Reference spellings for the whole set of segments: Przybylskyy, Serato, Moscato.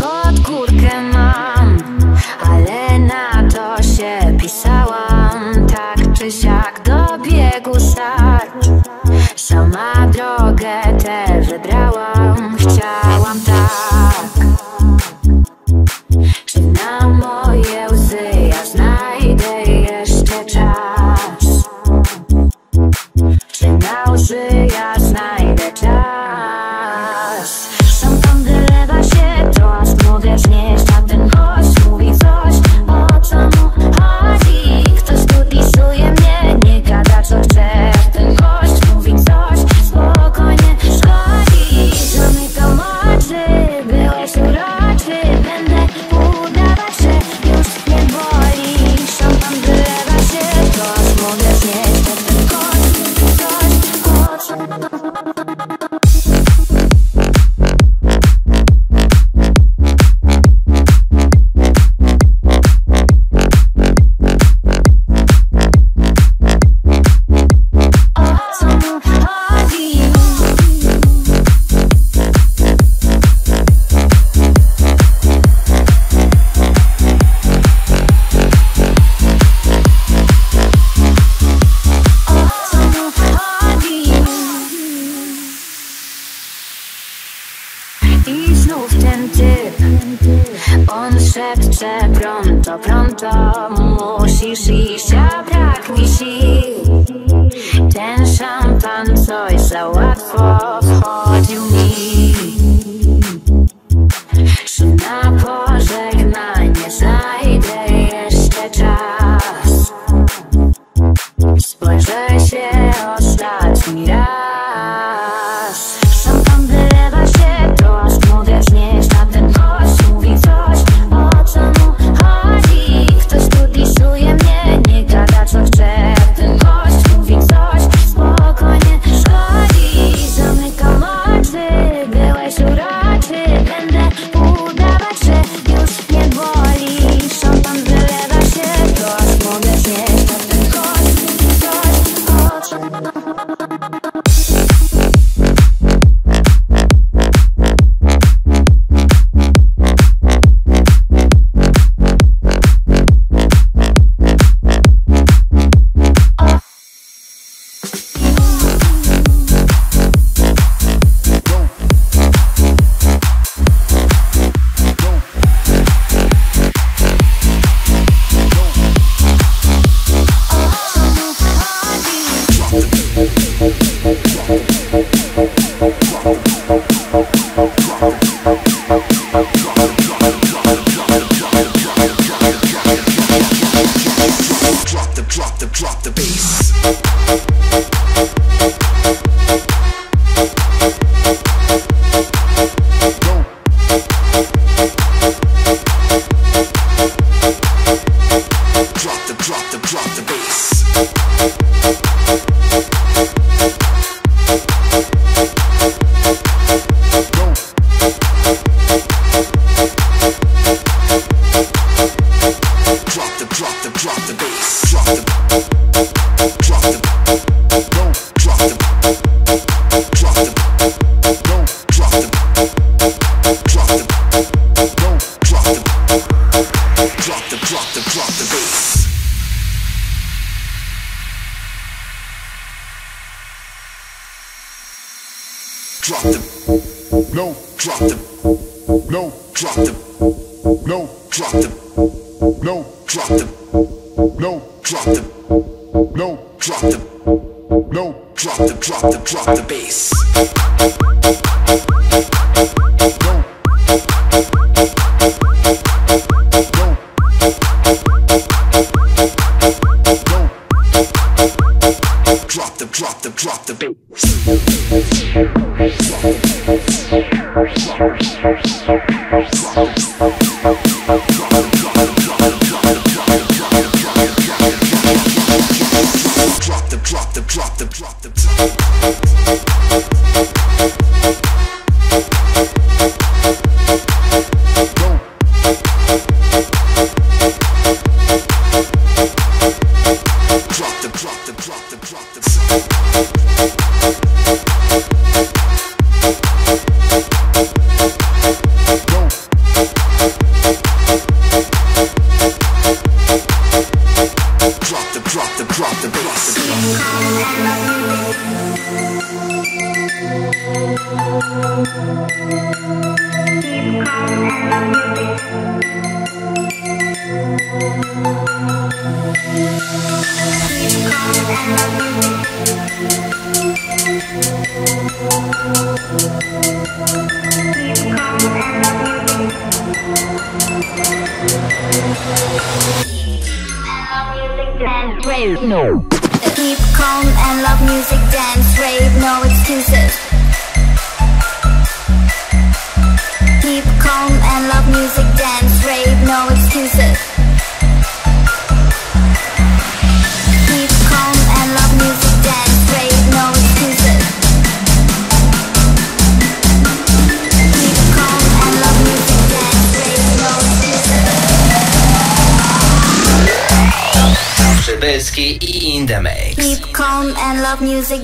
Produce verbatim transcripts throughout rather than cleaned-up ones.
Pod górkę mam, ale on szep, przebron, to pronto musisz iść, a brak mi sił. Ten szampan coś za łatwo wchodził mi. Czy na pożegnanie znajdę jeszcze czas? Spojrzę się ostatni raz. Przybylskyy in the mix. Keep calm and love music.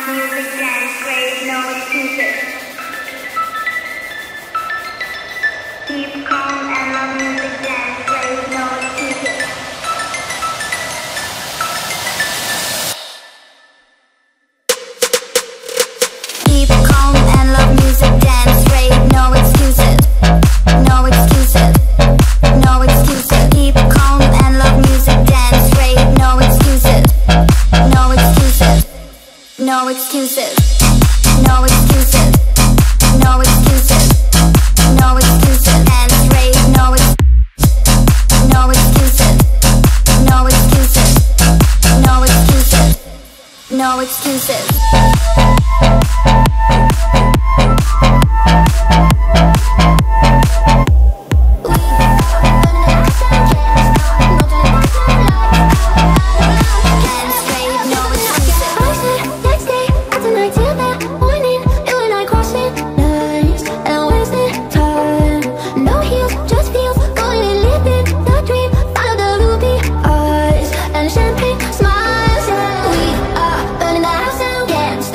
Our music stands great, no excuses. Keep calm and our music stands great, no excuses. Keep calm and love music dance straight, no excuses, no excuses, no excuses. Keep calm and love music dance straight, no excuses, no excuses, no excuses, no excuses, no excuses, no excuses. Dance straight, no ex, no excuses, no excuses, no excuses, no excuses. Champagne smiles, and we are burning the house down. Dance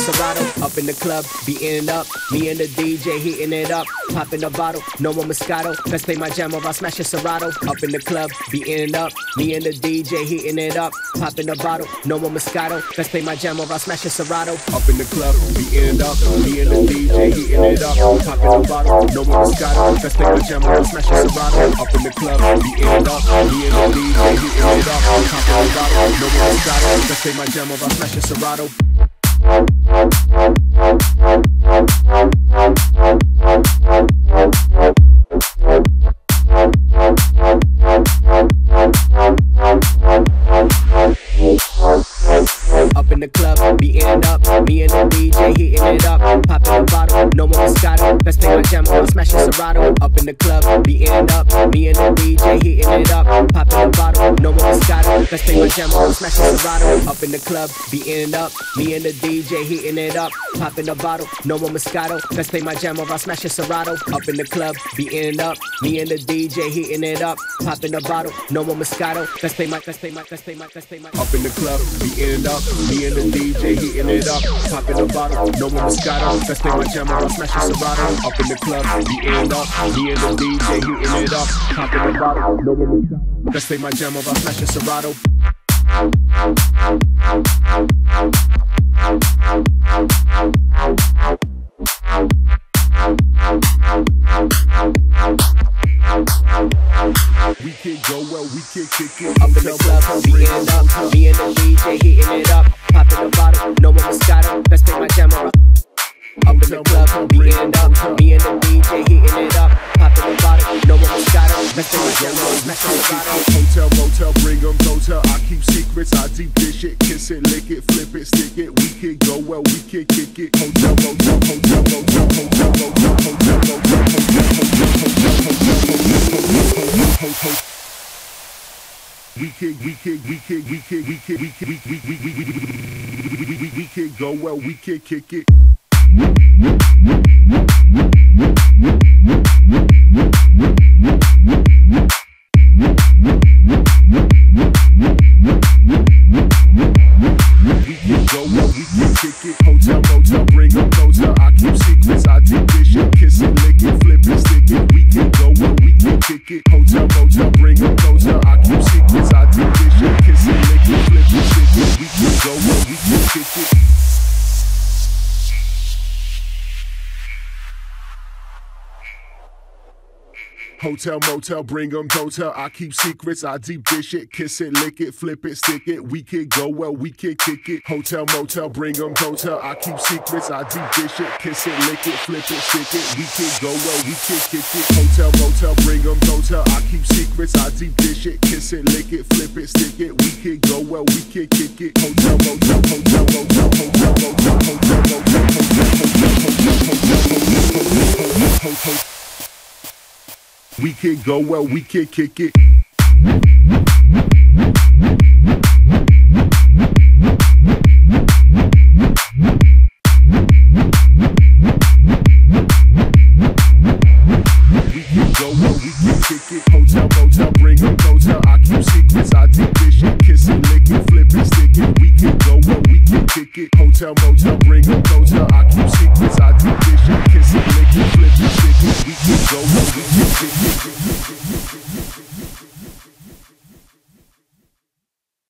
Serato, up in the club, beating it up. Me and the D J heating it up, popping a bottle, no more Moscato. Let's play my jam or I'll smash a Serato. Up in the club, beating it up. Me and the D J heating it up, popping a bottle, no more Moscato. Let's play my jam or I'll smash a Serato. Up in the club, beating it up. Me and the D J heating it up, popping a bottle, no more Moscato. Let's play my jam or I'll smash a Serato. Up in the club, beating it up. Me and the D J heating it up, popping a bottle, no more Moscato. Let's play my jam or I'll smash a Serato. Up in the club, beating it up. Me and the D J heating it up. Popping a bottle, no more Moscato. Let's play my jam or I'll smash a Serato. Up in the club, beating it up. Me and the D J heating it up. Popping a bottle, no more Moscato. Let's play my jam or I'll smash a Serato. Up in the club, beating it up. Me and the D J heating it up. Popping a bottle, no more Moscato. Let's play my jam or I'll smash a Serato. Up in the club, beating it up. Me and the D J heating it up. Popping a bottle, no more Moscato. Let's play my, let's play my, let's play my, let's play my. Up in the club, beating it up. Me and the D J heating it up, popping a bottle, no more Moscato. Let's play my jam or I'll smash a Serato. Up in the club, beating it up. Me and the D J heating it up, popping a bottle, no more Moscato. Let's play my jam or I'll smash a Serato. We can go well, we can kick it. Up in the club, beating it up. Me and the D J heating it up. Popping a bottle, no more Moscato. Let's play my jam or I'll. Up in the club, beating it up. Me and the D J heating it up. Popping a bottle, no more Moscato. Let's play my jam or I'll smash a Serato. Hotel, motel, bring 'em, hotel. I keep secrets, I deep dish it, kiss it, lick it, flip it, stick it. We can go well, we can kick it. Hotel, motel, hotel, motel, hotel, motel, hotel, motel, hotel, hotel, hotel, hotel, hotel, hotel. We can, we can, we can, we can, we can, we can, we can, we can, we can, we can go well, we can kick it. We can go well, we can kick it. Hotel, motel, bring 'em closer. I keep secrets, I do dish it, kiss it, lick it, flip it, stick it. We can go well, we can kick it. Hotel, motel, bring 'em closer. I keep secrets, I do dish it, kiss it, lick it, flip it, stick it. We can go well, we can kick it. Hotel, motel, bring 'em, hotel. I keep secrets, I deep dish it, kiss it, lick it, flip it, stick it. We can go well, we can kick it. Hotel, motel, bring 'em, hotel. I keep secrets, I deep dish it, kiss it, lick it, flip it, stick it. We can go well, we can kick it. Hotel, motel, bring 'em, hotel. I keep secrets, I deep dish it, kiss it, lick it, flip it, stick it. We can go well, we can kick it. Hotel, motel, hotel, motel, hotel, motel, hotel, motel, hotel, hotel, hotel. We can go well, we can kick it. We can go well, we can kick it. Hotel, motel, bring 'em, hotel. I keep secrets, I deep dish it, kiss it, lick it, flip it, stick it. We can go well, we can kick it. Hotel, motel, bring 'em, hotel. I keep secrets, I deep dish it, kiss it, lick it, flip it, stick it. We can go well, we can kick it.